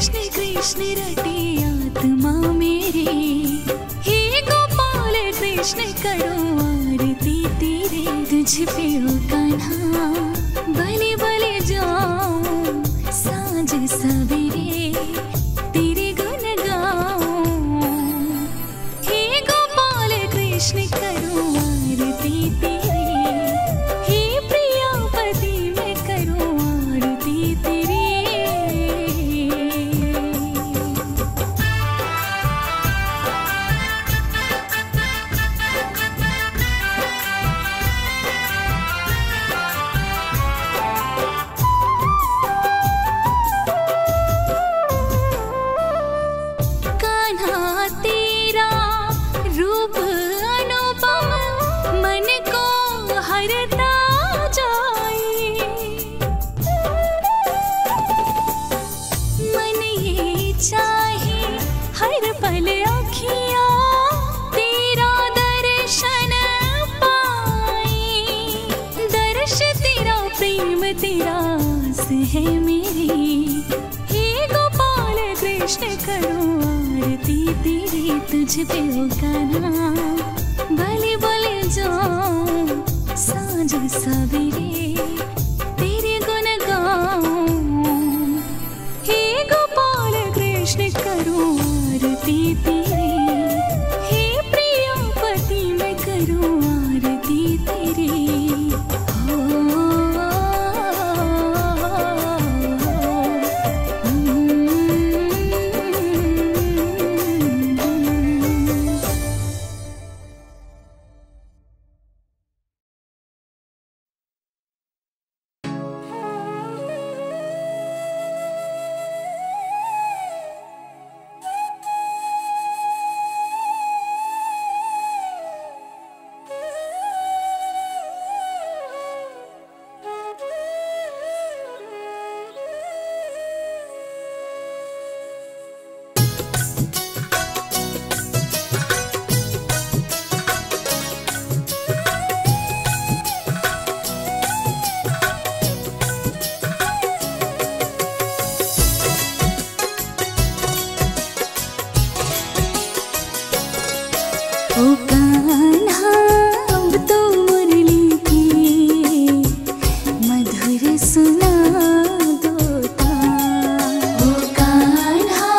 कृष्ण कृष्ण रटे आत्मा मेरे, हे गोपाल कृष्ण करो आरती तेरे। तुझ पे ओ कान्हा भले भले जाऊं, सांझ सवेरे तेरे गुण गाऊं। हे गोपाल कृष्ण करो आरती तेरे, हे प्रिया पति मैं करो आरती तेरे। तेरा आस है मेरी, हे गोपाल कृष्ण करो आरती तेरी। तुझ पे ओ कान्हा भले भले जाऊं, सांझ सवेरे तेरे गुण गाऊं। हे गोपाल कृष्ण करो आरती तेरी, हे प्रिय पति मैं करो आरती तेरी। ओ कान्हा अब तो मुरली की मधुर सुना दो तान। ओ कान्हा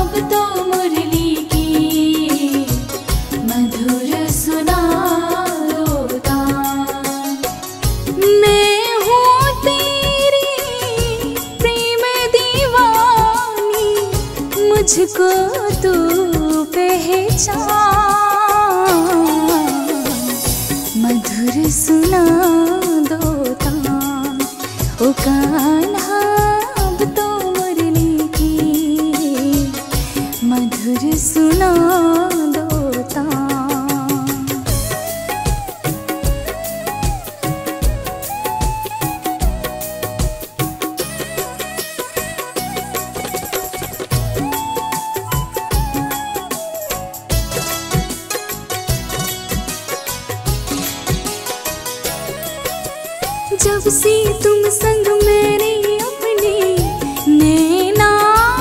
अब तो मुरली की मधुर सुना दो तान। मैं हूँ तेरी प्रेम दीवानी, मुझको तू पहचान। मधुर सुना दो तान, ओ कान्हा अब तो मुरली की मधुर सुना दो तान। जब से तुम संग मेरे अपने नैना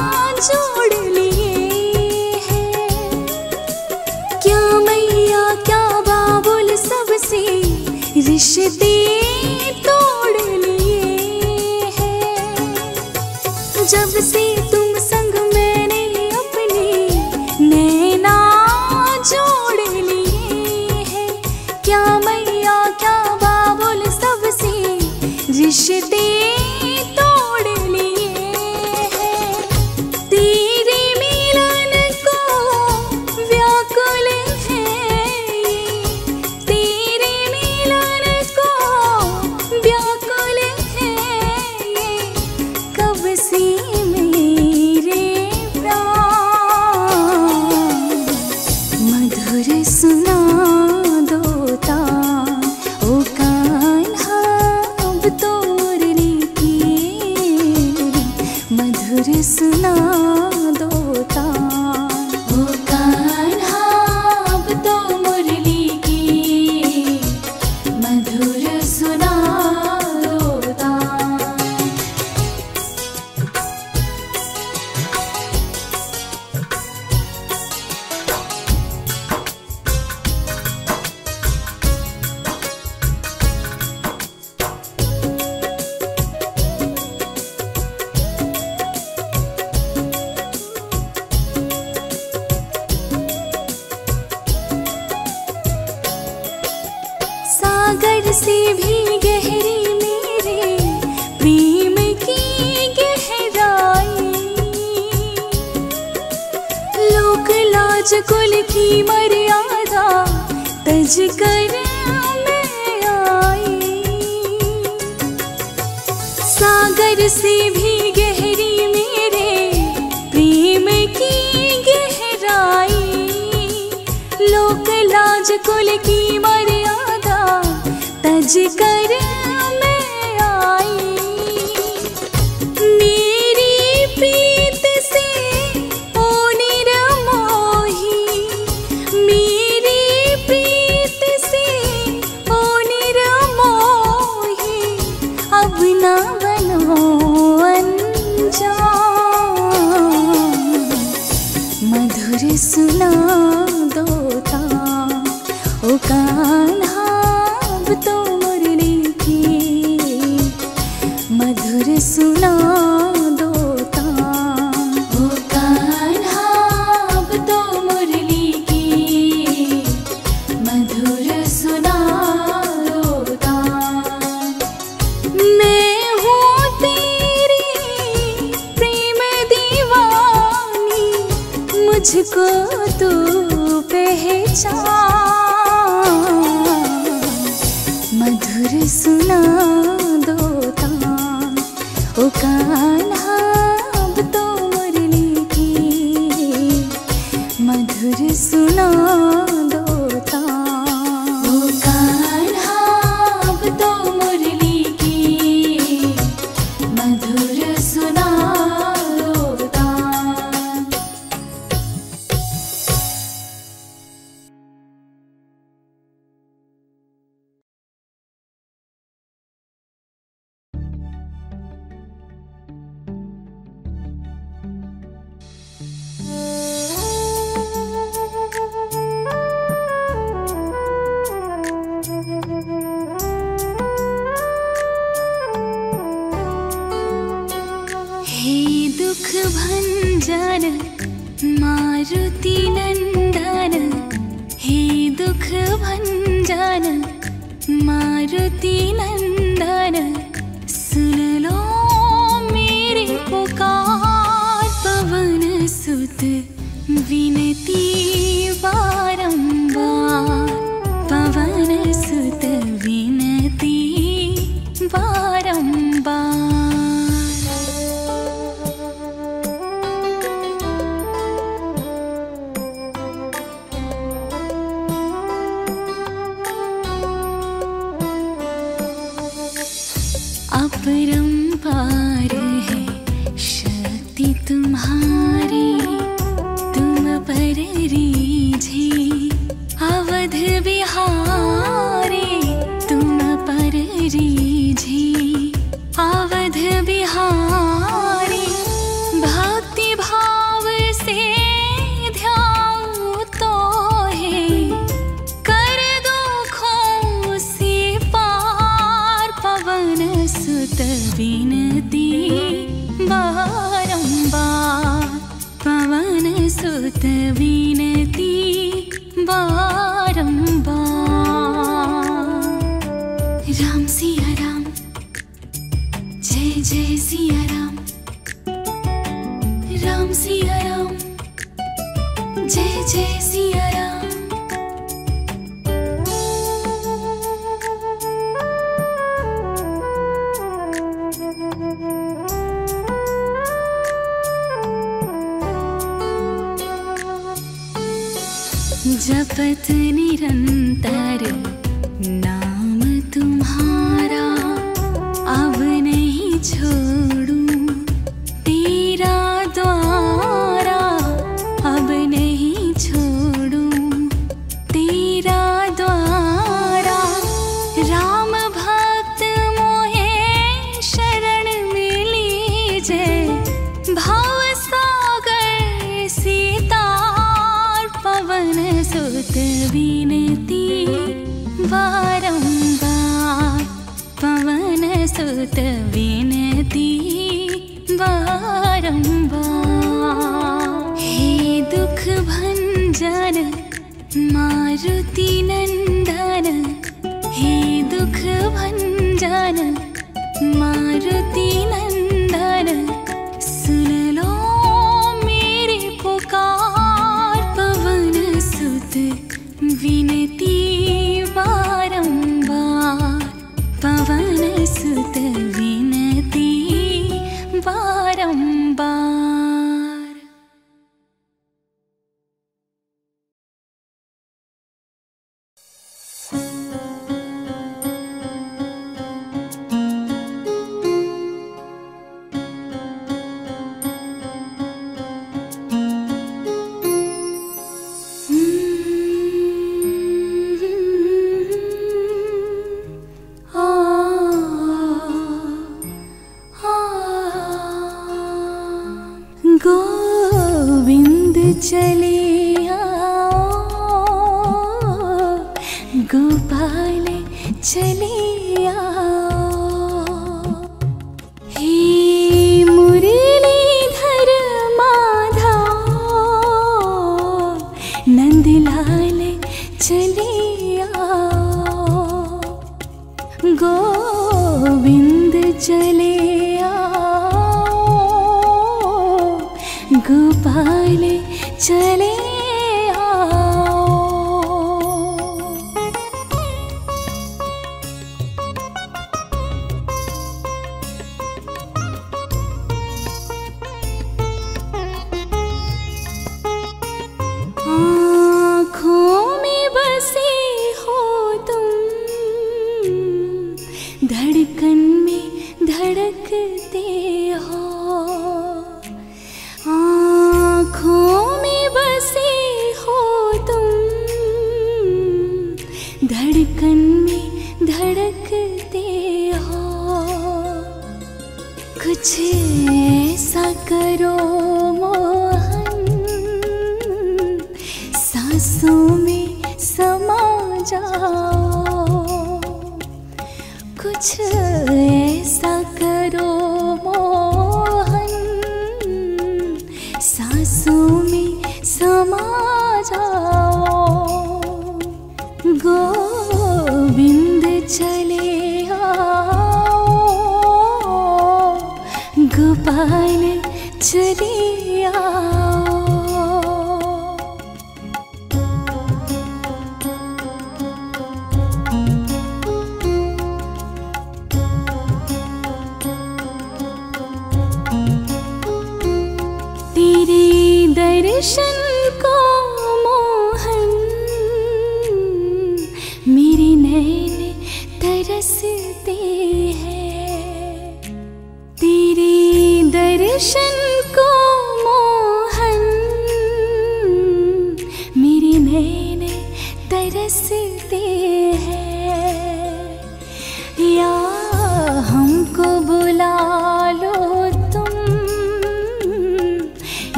जोड़ लिए हैं, क्या मैया क्या बाबुल सबसे रिश्ते तोड़ लिए हैं। जब से तुम संग मेरे अपने नैना जोड़ लिए हैं, क्या मैया क्या बाबुल सबसे रिश्ते तोड़ लिए हैं। तेरे मिलन को व्याकुल है, तेरे मिलन को व्याकुल है। कब से मेरे प्राण मधुर सुना दो तान। ओ कान्हा अब तो मुरली की मधुर सुना दो तान। ओ कान्हा अब तो मुरली की मधुर सुना दो तान। से भी गहरी मेरे प्रेम की गहराई। लोक लाज कुल की मर्यादा तज कर मैं आई। सागर से भी गहरी मेरे प्रेम की गहराई। लोक लाज कुल की मर्यादा तज कर मैं आई। मेरी प्रीत से ओ निरमोही, मेरी प्रीत से ओ निरमोही। अब ना बनो अनजान, मधुर सुना दो ओ कान्हा अब तो मुरली की। मधुर सुना दो ओ कान्हा अब तो मुरली की। मधुर सुना दो। मैं हूँ तेरी प्रेम दीवानी, मुझको तू पहचान। मधुर सुना दो ओ कान्हा अब तो मुरली की। मधुर सुना दो ओ कान्हा अब तो मुरली की। मधुर सुना दो। मारुति नंदन हे दुख भंजन, मारुति नंदन सुन लो मेरी पुकार। पवन सुत विनती बारंबार, पवन सुत विनती बारंबार। अपरंपार है शक्ति तुम्हारी, तुम पर रीझे अवध बिहारी, तुम पर रीझे अवध बिहारी। भक्ति भाव से ध्यान तो है, कर दुखों से पार। पवन सुत विनती बारंबार, पवन सुत विनती बारंबार। राम सिया राम, जय जय सिया राम। राम सिया राम, जय जय सिया राम। जपत निरंतर नाम तुम्हारा, अब नहीं छोड़ूं तेरा द्वारा, अब नहीं छोड़ूं तेरा द्वारा। राम भक्त मोहे शरण मिली जय, भाव सागर सीता। पवन सुत विनती बारंबार, पवन सुत विनती बारंबार। हे दुख भंजन मारुति नंदन, हे दुख भंजन मारुति नंदन सुन लो मेरी पुकार पवन सुत विनती बारंबार पवन सुत विनती बारंबार।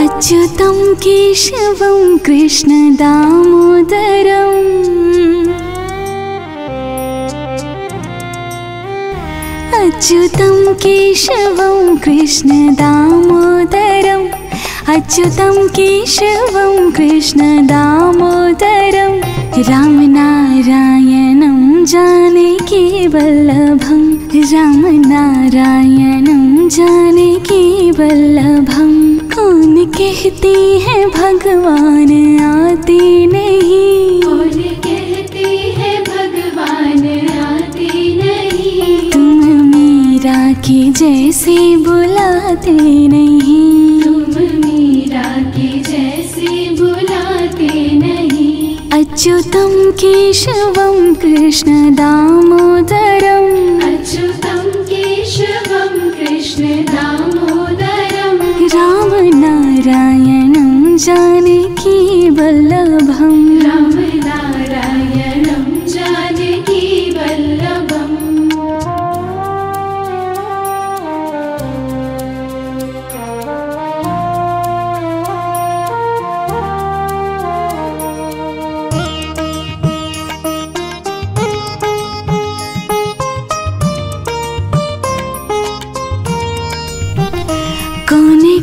अच्युतं केशवं कृष्ण दामोदरं अच्युतं केशवं कृष्ण दामोदरं अच्युतं केशवं कृष्ण दामोदरं रामनारायणं जानकी वल्लभं रामनारायणं जाने की वल्लभम। कौन कहती है भगवान आते नहीं, कौन कहती है भगवान आते नहीं। तुम मीरा के जैसे बुलाते नहीं, तुम मीरा के जैसे बुलाते नहीं। अच्युतम केशवम कृष्ण दामोदरम, अच्युतम केशवम कृष्ण दामोदरम। राम नारायणं जानकी वल्लभम, राम नारायणं जानकी वल्लभम।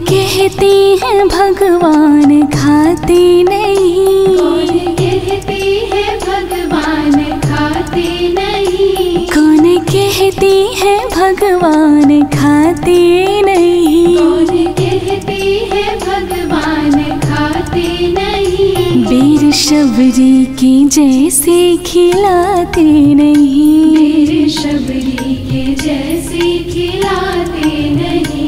कहती है भगवान खाते नहीं, कौन कहती है भगवान खाते नहीं। कौन कहती है भगवान खाते नहीं, कौन कहती है भगवान खाते नहीं। बीर शबरी के जैसे खिलाते नहीं, बीर शबरी के जैसे खिलाते नहीं।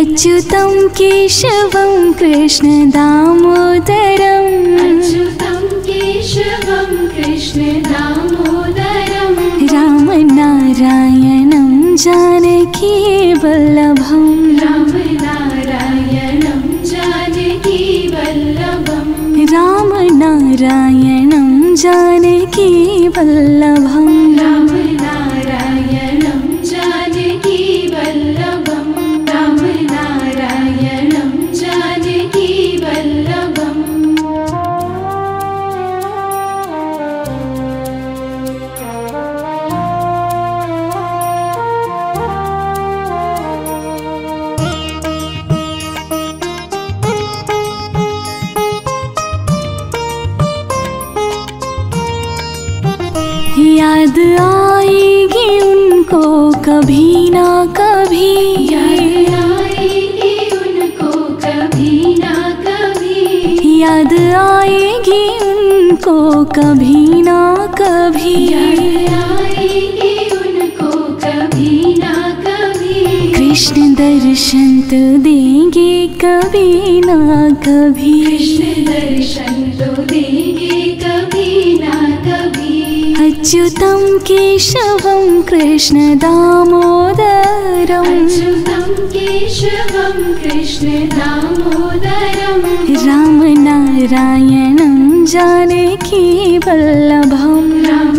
अच्युतम केशवम कृष्ण दामोदरम, अच्युतम केशवम कृष्ण दामोदरम। राम नारायणं जानकी वल्लभम, राम नारायणं जानकी वल्लभम। राम नारायणं जानकी वल्लभम, राम नारायणं जानकी वल्लभम। याद आएगी उनको कभी ना कभी, याद आएगी उनको कभी ना कभी। याद आएगी उनको कभी ना कभी, याद आएगी उनको कभी ना कभी। कृष्ण दर्शन तो देंगे कभी ना कभी, कृष्ण दर्शन तो देंगे कभी ना कभी। अच्युतम केशवम कृष्ण दामोदरम, अच्युतम केशवम कृष्ण दामोदरम। राम नारायणं जानकी वल्लभम, राम नारायणं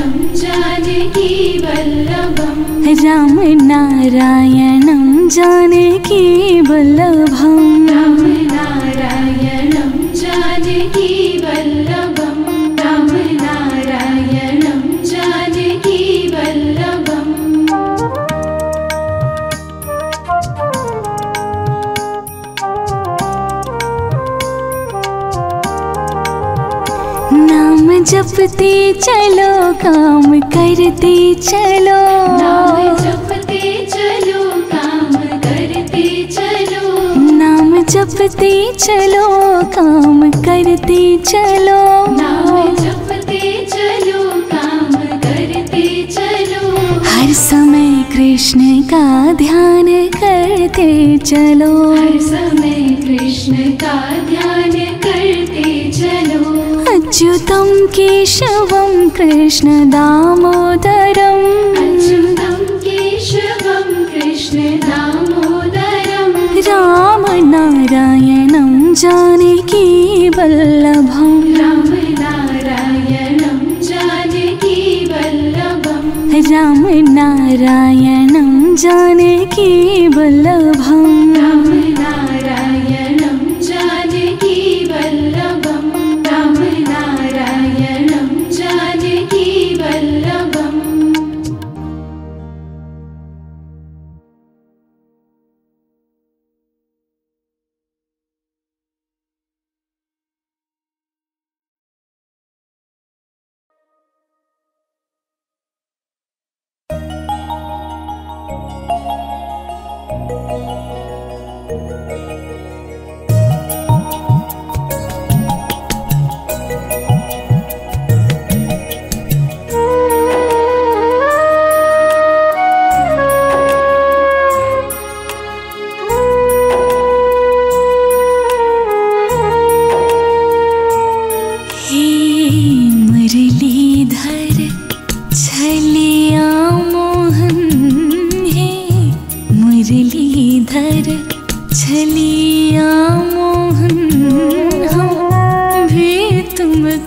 जानकी वल्लभम। राम नारायणं जानकी वल्लभम, राम नारायणं जानकी वल्लभम। जपते चलो काम करते चलो, नाम जपते चलो काम करते चलो। नाम जपते चलो काम करते चलो, नाम जपते चलो काम करते चलो। हर समय कृष्ण का ध्यान करते चलो, हर समय कृष्ण का ध्यान करते चलो। अच्युतम केशवम कृष्ण दामोदरम, अच्युतम केशवम कृष्ण दामोदरम। राम नारायणं जानकी वल्लभम, राम नारायणं जानकी वल्लभम। राम नारायणं जानकी वल्लभम, राम नारायणं जानकी वल्लभम।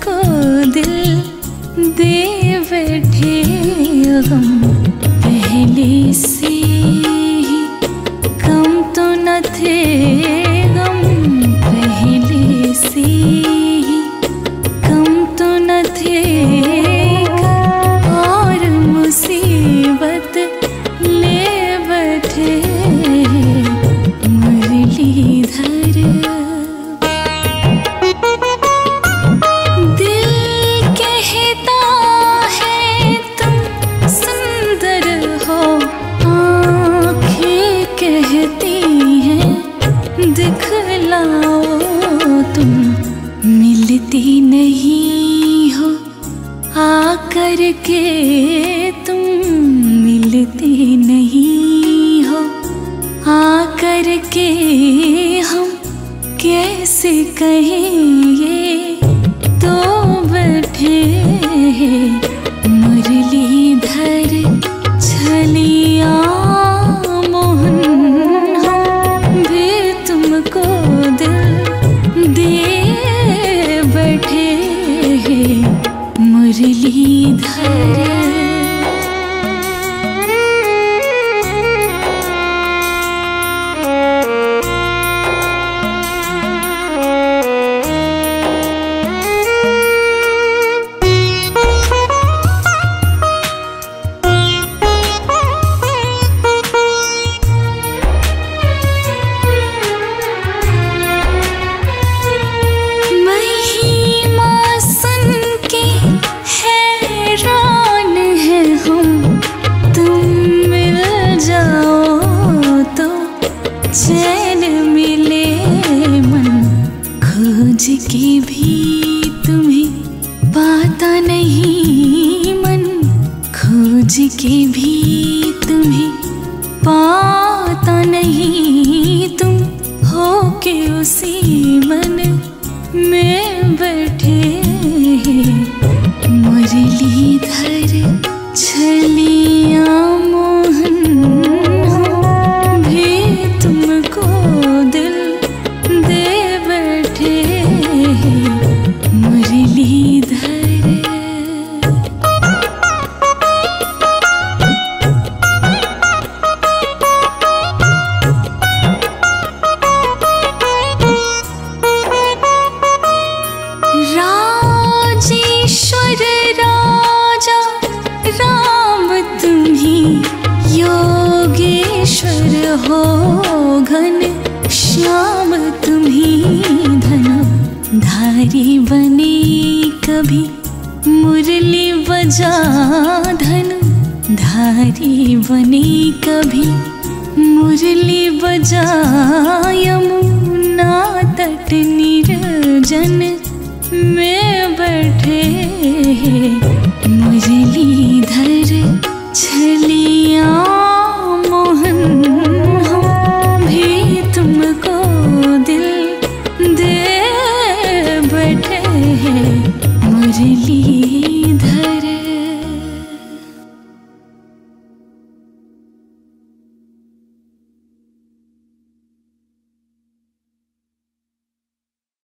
को दिल दे बैठे गम, पहले से ही कम तो न थे गम, पहले से ही कम तो न थे गम, और मुसीबत ले बैठे मुरली धर। दिखलाओ तुम मिलती नहीं हो, आकर के तुम मिलती नहीं हो, आकर के हम कैसे कहें ये तो बैठे मुरलीधर छलिया मुरलीधर। चैन मिले मन खोज के भी तुम्हें पाता नहीं, मन खोज के भी तुम्हें पाता नहीं, तुम हो के उसी मन में बैठे मुरलीधर छलिया हो घन श्याम तुम्ही धनुधारी बने, कभी मुरली बजा धनुधारी बने, कभी मुरली बजा यमुना तट निर्जन में बैठे मुरलीधर छलिया। मुरली